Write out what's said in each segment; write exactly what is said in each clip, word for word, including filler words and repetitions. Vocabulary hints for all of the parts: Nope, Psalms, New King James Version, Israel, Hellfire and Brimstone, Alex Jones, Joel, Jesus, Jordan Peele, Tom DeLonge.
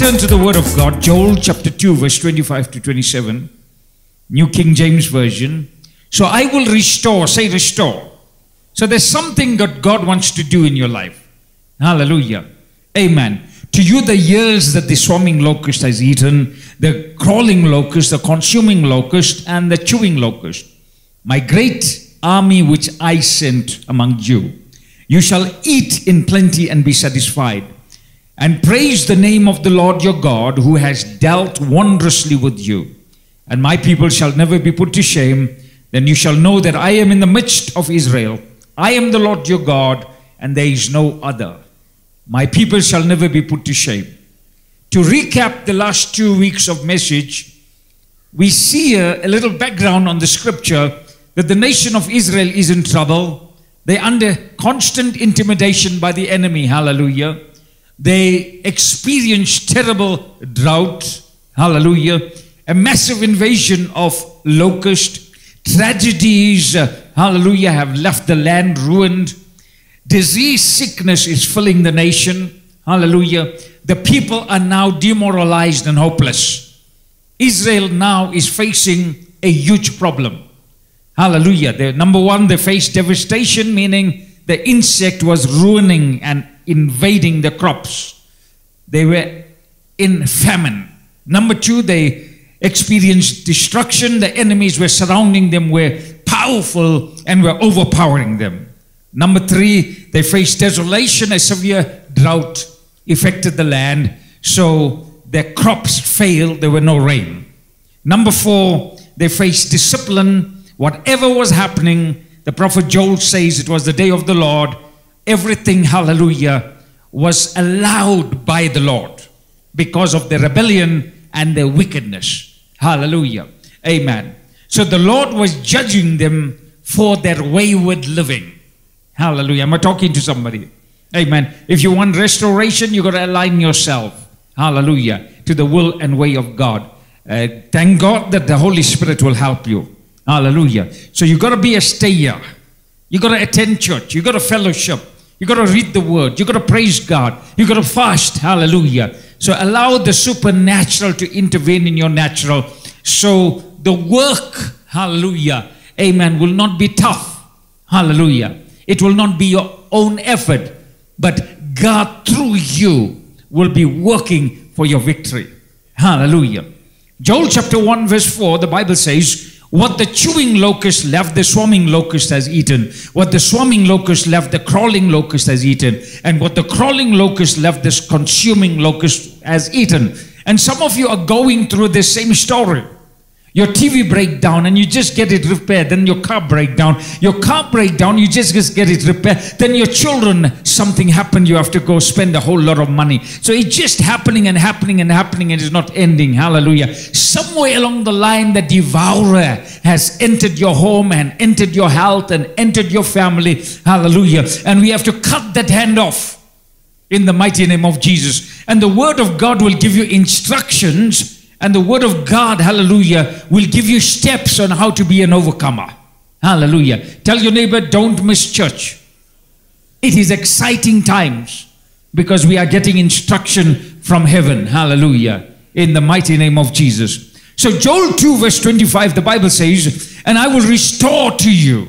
turn to the Word of God, Joel chapter two, verse twenty-five to twenty-seven, New King James Version. So I will restore, say restore. So there's something that God wants to do in your life. Hallelujah. Amen. To you the years that the swarming locust has eaten, the crawling locust, the consuming locust, and the chewing locust, my great army which I sent among you. You shall eat in plenty and be satisfied, and praise the name of the Lord your God, who has dealt wondrously with you. And my people shall never be put to shame. Then you shall know that I am in the midst of Israel. I am the Lord your God, and there is no other. My people shall never be put to shame. To recap the last two weeks of message, we see a, a little background on the scripture that the nation of Israel is in trouble. They're under constant intimidation by the enemy. Hallelujah. They experienced terrible drought, hallelujah, a massive invasion of locust, tragedies, hallelujah, have left the land ruined, disease, sickness is filling the nation, hallelujah. The people are now demoralized and hopeless. Israel now is facing a huge problem, hallelujah. They, number one, they face devastation, meaning the insect was ruining and invading the crops. They were in famine. Number two, they experienced destruction. The enemies were surrounding them, were powerful and were overpowering them. Number three, they faced desolation. A severe drought affected the land, so their crops failed. There were no rain. Number four, they faced discipline. Whatever was happening, the prophet Joel says it was the day of the Lord. Everything, hallelujah, was allowed by the Lord because of their rebellion and their wickedness. Hallelujah. Amen. So the Lord was judging them for their wayward living. Hallelujah. Am I talking to somebody? Amen. If you want restoration, you've got to align yourself, hallelujah, to the will and way of God. Uh, thank God that the Holy Spirit will help you. Hallelujah. So you've got to be a stayer. You've got to attend church. You've got to fellowship. You've got to read the word. You've got to praise God. You've got to fast. Hallelujah. So allow the supernatural to intervene in your natural. So the work, hallelujah, amen, will not be tough. Hallelujah. It will not be your own effort, but God through you will be working for your victory. Hallelujah. Joel chapter one verse four, the Bible says, what the chewing locust left, the swarming locust has eaten. What the swarming locust left, the crawling locust has eaten. And what the crawling locust left, this consuming locust has eaten. And some of you are going through this same story. Your T V breaks down and you just get it repaired. Then your car breaks down. Your car breaks down, you just, just get it repaired. Then your children, something happened, you have to go spend a whole lot of money. So it's just happening and happening and happening and it's not ending. Hallelujah. Somewhere along the line, the devourer has entered your home and entered your health and entered your family. Hallelujah. And we have to cut that hand off in the mighty name of Jesus. And the Word of God will give you instructions. And the Word of God, hallelujah, will give you steps on how to be an overcomer. Hallelujah. Tell your neighbor, don't miss church. It is exciting times because we are getting instruction from heaven. Hallelujah. In the mighty name of Jesus. So Joel two verse twenty-five, the Bible says, and I will restore to you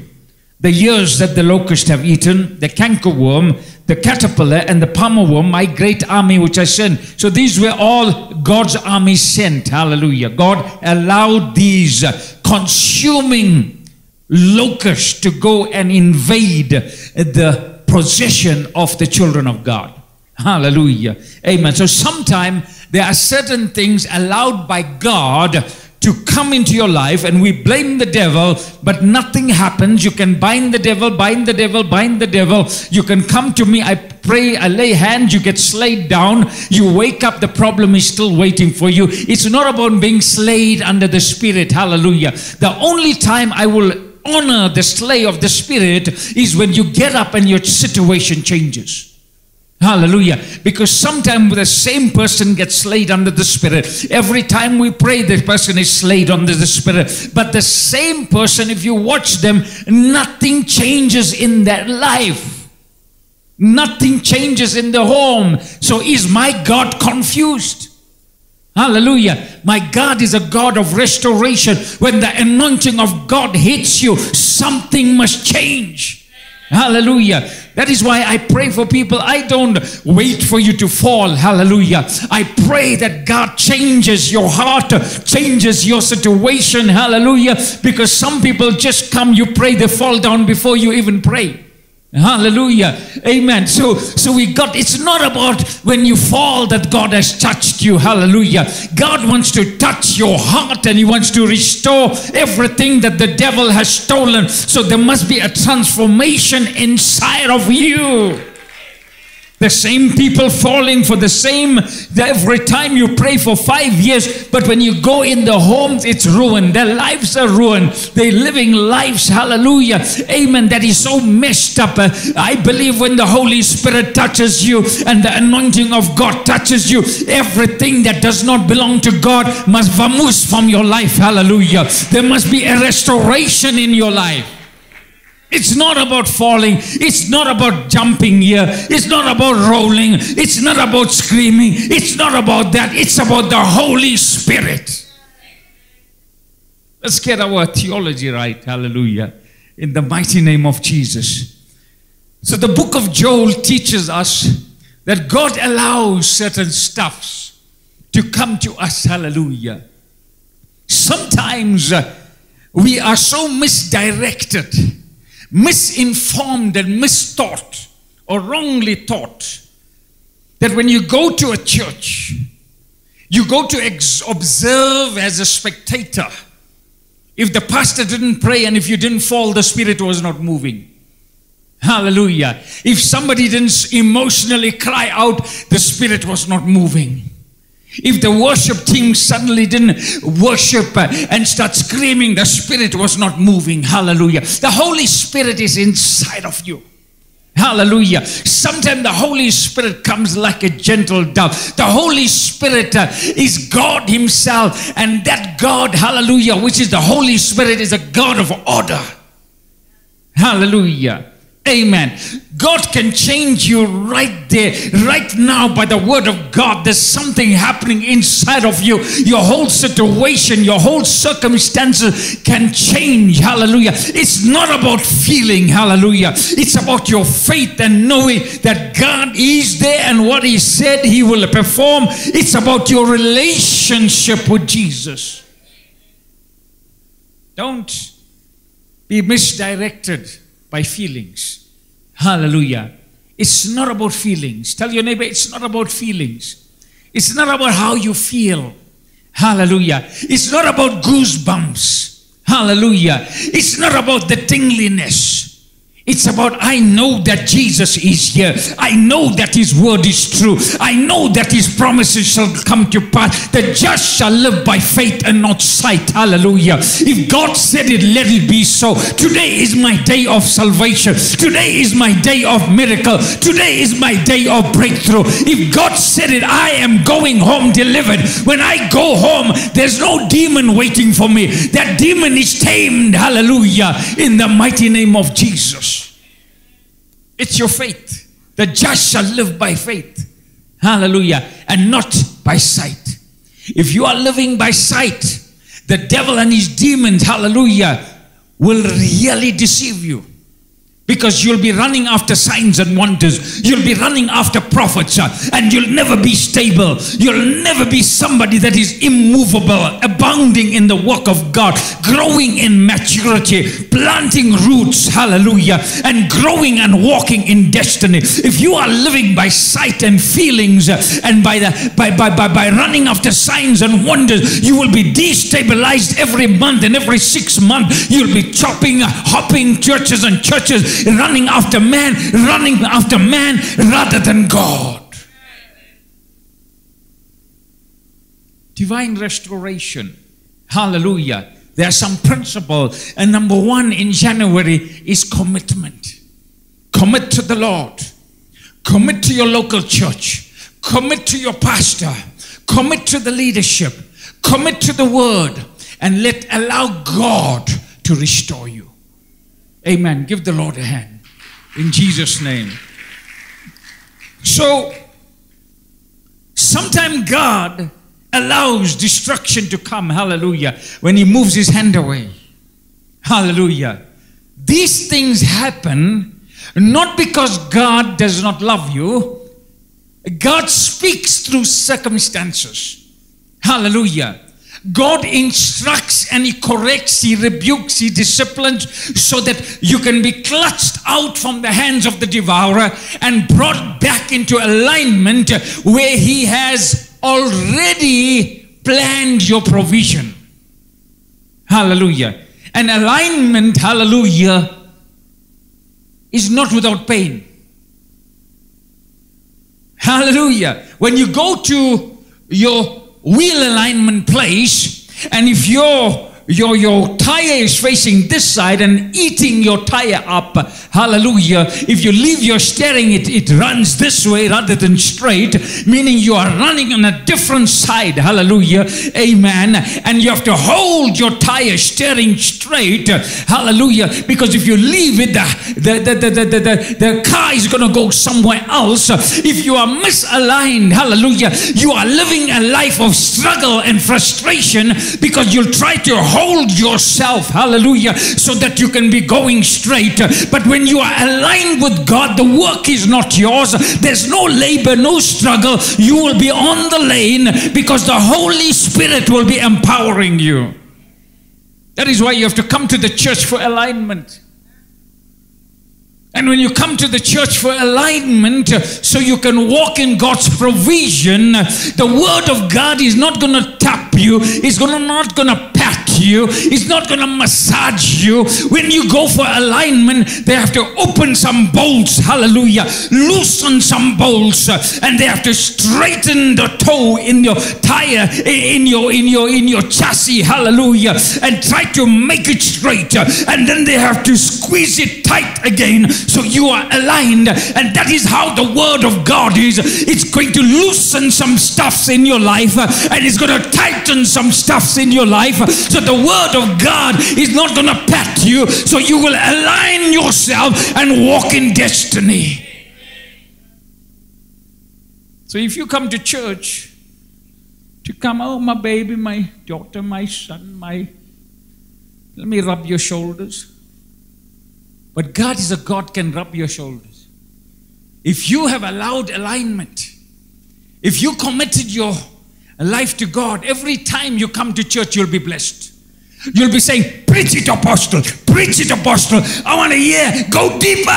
the years that the locust have eaten, the cankerworm, the caterpillar, and the palmer worm, my great army which I sent. So these were all God's army sent. Hallelujah. God allowed these consuming locusts to go and invade the possession of the children of God. Hallelujah. Amen. So sometimes there are certain things allowed by God to come into your life, and we blame the devil, but nothing happens. You can bind the devil, bind the devil, bind the devil. You can come to me, I pray, I lay hands, you get slayed down. You wake up, the problem is still waiting for you. It's not about being slayed under the Spirit. Hallelujah. The only time I will honor the slay of the Spirit is when you get up and your situation changes. Hallelujah. Because sometimes the same person gets slayed under the Spirit. Every time we pray, the person is slayed under the Spirit. But the same person, if you watch them, nothing changes in their life. Nothing changes in the home. So is my God confused? Hallelujah. My God is a God of restoration. When the anointing of God hits you, something must change. Hallelujah. That is why I pray for people. I don't wait for you to fall. Hallelujah. I pray that God changes your heart, changes your situation. Hallelujah. Because some people just come, you pray, they fall down before you even pray. Hallelujah. Amen. So, so we got, it's not about when you fall that God has touched you. Hallelujah. God wants to touch your heart and he wants to restore everything that the devil has stolen. So there must be a transformation inside of you. The same people falling for the same, every time you pray for five years, but when you go in the homes, it's ruined. Their lives are ruined. They're living lives, hallelujah, amen, that is so messed up. I believe when the Holy Spirit touches you and the anointing of God touches you, everything that does not belong to God must vamoose from your life, hallelujah. There must be a restoration in your life. It's not about falling. It's not about jumping here. It's not about rolling. It's not about screaming. It's not about that. It's about the Holy Spirit. Let's get our theology right. Hallelujah. In the mighty name of Jesus. So the book of Joel teaches us that God allows certain stuffs to come to us. Hallelujah. Sometimes we are so misdirected, misinformed and mistaught or wrongly taught that when you go to a church, you go to ex observe as a spectator. If the pastor didn't pray and if you didn't fall, the Spirit was not moving. Hallelujah. If somebody didn't emotionally cry out, the Spirit was not moving. If the worship team suddenly didn't worship and start screaming, the Spirit was not moving. Hallelujah. The Holy Spirit is inside of you. Hallelujah. Sometimes the Holy Spirit comes like a gentle dove. The Holy Spirit uh, is God himself. And that God, hallelujah, which is the Holy Spirit, is a God of order. Hallelujah. Amen. God can change you right there, right now by the word of God. There's something happening inside of you. Your whole situation, your whole circumstances can change. Hallelujah. It's not about feeling. Hallelujah. It's about your faith and knowing that God is there and what he said he will perform. It's about your relationship with Jesus. Don't be misdirected by feelings. Hallelujah. It's not about feelings. Tell your neighbor, it's not about feelings. It's not about how you feel. Hallelujah. It's not about goosebumps. Hallelujah. It's not about the tingliness. It's about, I know that Jesus is here. I know that his word is true. I know that his promises shall come to pass. The just shall live by faith and not sight. Hallelujah. If God said it, let it be so. Today is my day of salvation. Today is my day of miracle. Today is my day of breakthrough. If God said it, I am going home delivered. When I go home, there's no demon waiting for me. That demon is tamed. Hallelujah. In the mighty name of Jesus. It's your faith. The just shall live by faith. Hallelujah. And not by sight. If you are living by sight, the devil and his demons, hallelujah, will really deceive you. Because you'll be running after signs and wonders. You'll be running after prophets. And you'll never be stable. You'll never be somebody that is immovable, abounding in the work of God, growing in maturity, planting roots, hallelujah, and growing and walking in destiny. If you are living by sight and feelings and by, the, by, by, by, by running after signs and wonders, you will be destabilized every month and every six months. You'll be chopping, hopping churches and churches, running after man, running after man rather than God. Divine restoration. Hallelujah. There are some principles. And number one in January is commitment. Commit to the Lord. Commit to your local church. Commit to your pastor. Commit to the leadership. Commit to the word. And let allow God to restore you. Amen. Give the Lord a hand. In Jesus' name. So, sometimes God allows destruction to come. Hallelujah. When he moves his hand away. Hallelujah. These things happen not because God does not love you. God speaks through circumstances. Hallelujah. God instructs and he corrects, he rebukes, he disciplines, so that you can be clutched out from the hands of the devourer and brought back into alignment where he has already planned your provision. Hallelujah. And alignment, hallelujah, is not without pain. Hallelujah. When you go to your wheel alignment place, and if your, your, your tire is facing this side and eating your tire up, hallelujah, if you leave your steering, it, it runs this way rather than straight, meaning you are running on a different side, hallelujah, amen, and you have to hold your tire steering straight, hallelujah, because if you leave it, the, the, the, the, the, the, the car is going to go somewhere else. If you are misaligned, hallelujah, you are living a life of struggle and frustration because you'll try to hold yourself, hallelujah, so that you can be going straight. But when you are aligned with God, the work is not yours. There's no labor, no struggle. You will be on the lane because the Holy Spirit will be empowering you. That is why you have to come to the church for alignment. And when you come to the church for alignment, so you can walk in God's provision, the word of God is not going to tap you. It's gonna, not going to pat you. It's not going to massage you. When you go for alignment, they have to open some bolts, hallelujah, loosen some bolts, and they have to straighten the toe in your tire, in your, in your, in your chassis, hallelujah, and try to make it straight. And then they have to squeeze it tight again. So you are aligned, and that is how the word of God is. It's going to loosen some stuffs in your life, and it's going to tighten some stuffs in your life. So the word of God is not going to pat you, so you will align yourself and walk in destiny. So if you come to church to come, oh my baby, my daughter, my son, my, let me rub your shoulders. But God is a God can rub your shoulders. If you have allowed alignment, if you committed your life to God, every time you come to church, you'll be blessed. You'll be saying, preach it, apostle, preach it, apostle. I want to hear, go deeper.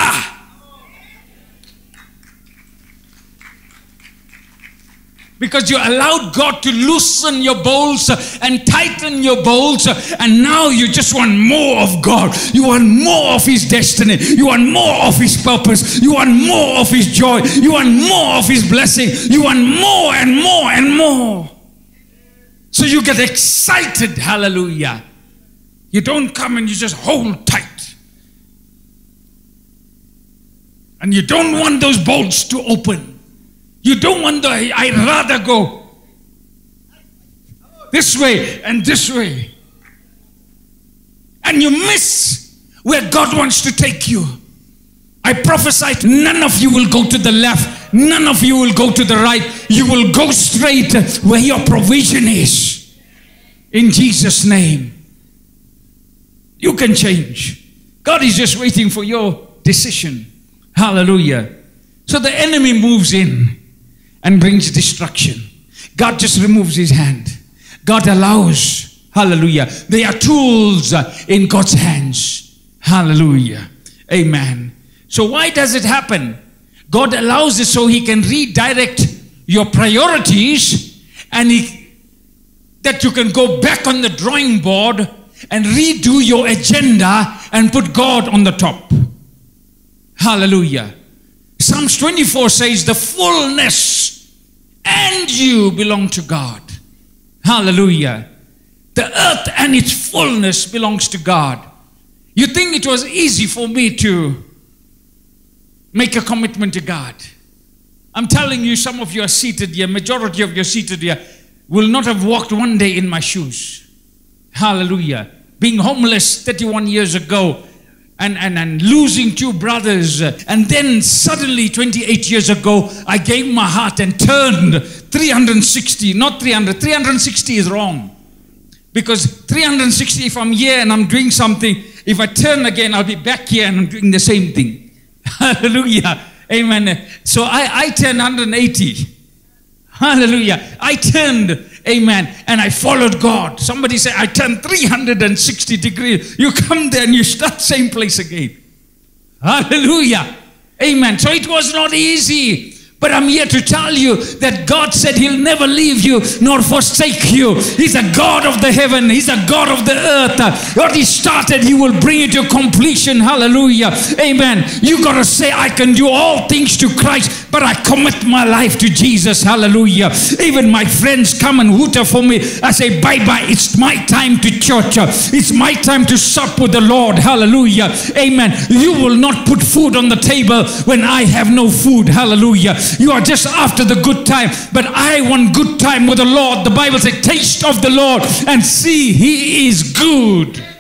Because you allowed God to loosen your bolts and tighten your bolts, and now you just want more of God. You want more of his destiny. You want more of his purpose. You want more of his joy. You want more of his blessing. You want more and more and more. So you get excited, hallelujah. You don't come and you just hold tight. And you don't want those bolts to open. You don't want the, I'd rather go this way and this way. And you miss where God wants to take you. I prophesied, none of you will go to the left. None of you will go to the right. You will go straight where your provision is. In Jesus' name. You can change. God is just waiting for your decision. Hallelujah. So the enemy moves in and brings destruction. God just removes his hand. God allows. Hallelujah. They are tools in God's hands. Hallelujah. Amen. So why does it happen? God allows it so he can redirect your priorities, and he, that you can go back on the drawing board and redo your agenda and put God on the top. Hallelujah. Psalms twenty-four says the fullness and you belong to God. Hallelujah. The earth and its fullness belongs to God. You think it was easy for me to make a commitment to God. I'm telling you, some of you are seated here, majority of you are seated here, will not have walked one day in my shoes. Hallelujah. Being homeless thirty-one years ago, and, and, and losing two brothers. And then suddenly twenty-eight years ago, I gave my heart and turned three hundred sixty, not three hundred. three hundred sixty is wrong. Because three hundred sixty, if I'm here and I'm doing something, if I turn again, I'll be back here and I'm doing the same thing. Hallelujah. Amen. So I, I turned one hundred eighty. Hallelujah. I turned, amen, and I followed God. Somebody said, I turned three hundred sixty degrees. You come there and you start same place again. Hallelujah. Amen. So it was not easy. But I'm here to tell you that God said He'll never leave you nor forsake you. He's a God of the heaven. He's a God of the earth. What He started, He will bring it to completion. Hallelujah. Amen. You got to say, I can do all things to Christ, but I commit my life to Jesus. Hallelujah. Even my friends come and hooter for me. I say, bye-bye. It's my time to church. It's my time to sup with the Lord. Hallelujah. Amen. You will not put food on the table when I have no food. Hallelujah. You are just after the good time, but I want good time with the Lord. The Bible says, taste of the Lord and see He is good.